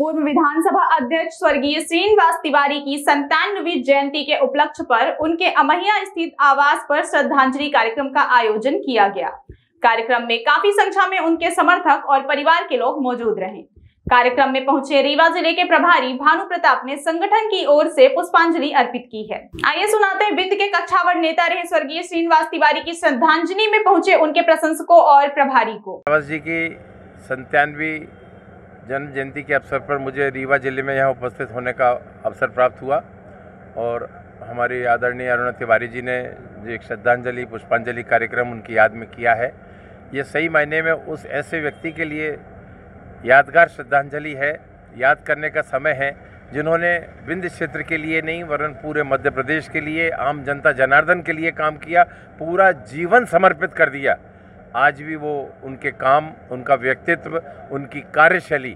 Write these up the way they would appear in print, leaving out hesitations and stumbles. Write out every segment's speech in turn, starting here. पूर्व विधानसभा अध्यक्ष स्वर्गीय श्रीनिवास तिवारी की 97वीं जयंती के उपलक्ष्य पर उनके अमहिया स्थित आवास पर श्रद्धांजलि कार्यक्रम का आयोजन किया गया। कार्यक्रम में काफी संख्या में उनके समर्थक और परिवार के लोग मौजूद रहे। कार्यक्रम में पहुंचे रीवा जिले के प्रभारी भानु प्रताप ने संगठन की ओर से पुष्पांजलि अर्पित की है। आइए सुनाते हैं वित्त के कक्षावर नेता रहे स्वर्गीय श्रीनिवास तिवारी की श्रद्धांजलि में पहुंचे उनके प्रशंसकों और प्रभारी को। जी की 97वीं जन्म जयंती के अवसर पर मुझे रीवा जिले में यहाँ उपस्थित होने का अवसर प्राप्त हुआ और हमारे आदरणीय अरुण तिवारी जी ने जो एक श्रद्धांजलि पुष्पांजलि कार्यक्रम उनकी याद में किया है, ये सही मायने में उस ऐसे व्यक्ति के लिए यादगार श्रद्धांजलि है, याद करने का समय है, जिन्होंने विंध्य क्षेत्र के लिए नहीं वरन पूरे मध्य प्रदेश के लिए, आम जनता जनार्दन के लिए काम किया, पूरा जीवन समर्पित कर दिया। आज भी वो उनके काम, उनका व्यक्तित्व, उनकी कार्यशैली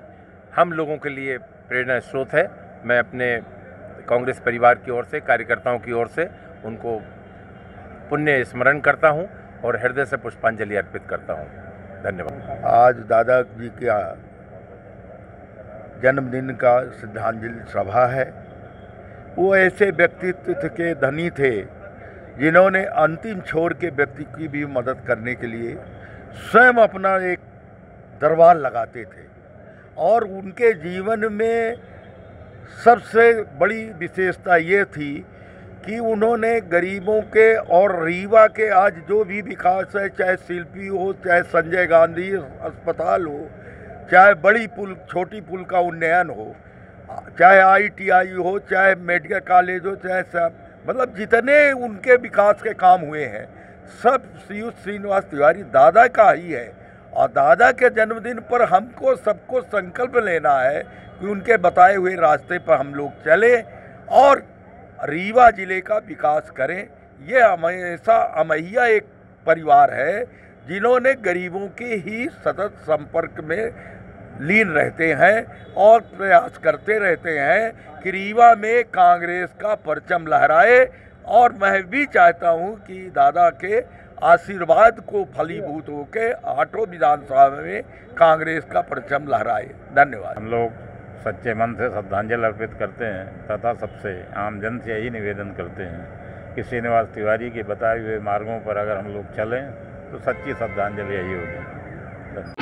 हम लोगों के लिए प्रेरणा स्रोत है। मैं अपने कांग्रेस परिवार की ओर से, कार्यकर्ताओं की ओर से उनको पुण्य स्मरण करता हूं और हृदय से पुष्पांजलि अर्पित करता हूं। धन्यवाद। आज दादा जी का जन्मदिन का श्रद्धांजलि सभा है। वो ऐसे व्यक्तित्व के धनी थे जिन्होंने अंतिम छोर के व्यक्ति की भी मदद करने के लिए स्वयं अपना एक दरबार लगाते थे और उनके जीवन में सबसे बड़ी विशेषता ये थी कि उन्होंने गरीबों के और रीवा के आज जो भी विकास है, चाहे शिल्पी हो, चाहे संजय गांधी अस्पताल हो, चाहे बड़ी पुल छोटी पुल का उन्नयन हो, चाहे ITI हो, चाहे मेडिकल कॉलेज हो, चाहे सब मतलब जितने उनके विकास के काम हुए हैं सब श्रीयुत श्रीनिवास तिवारी दादा का ही है। और दादा के जन्मदिन पर हमको सबको संकल्प लेना है कि उनके बताए हुए रास्ते पर हम लोग चलें और रीवा जिले का विकास करें। ये हमेशा अमहिया एक परिवार है जिन्होंने गरीबों के ही सतत संपर्क में लीन रहते हैं और प्रयास करते रहते हैं कि रीवा में कांग्रेस का परचम लहराए। और मैं भी चाहता हूं कि दादा के आशीर्वाद को फलीभूत होकर 8 विधानसभा में कांग्रेस का परचम लहराए। धन्यवाद। हम लोग सच्चे मन से श्रद्धांजलि अर्पित करते हैं तथा सबसे आम जन से यही निवेदन करते हैं कि श्रीनिवास तिवारी के बताए हुए मार्गों पर अगर हम लोग चलें तो सच्ची श्रद्धांजलि यही होगी।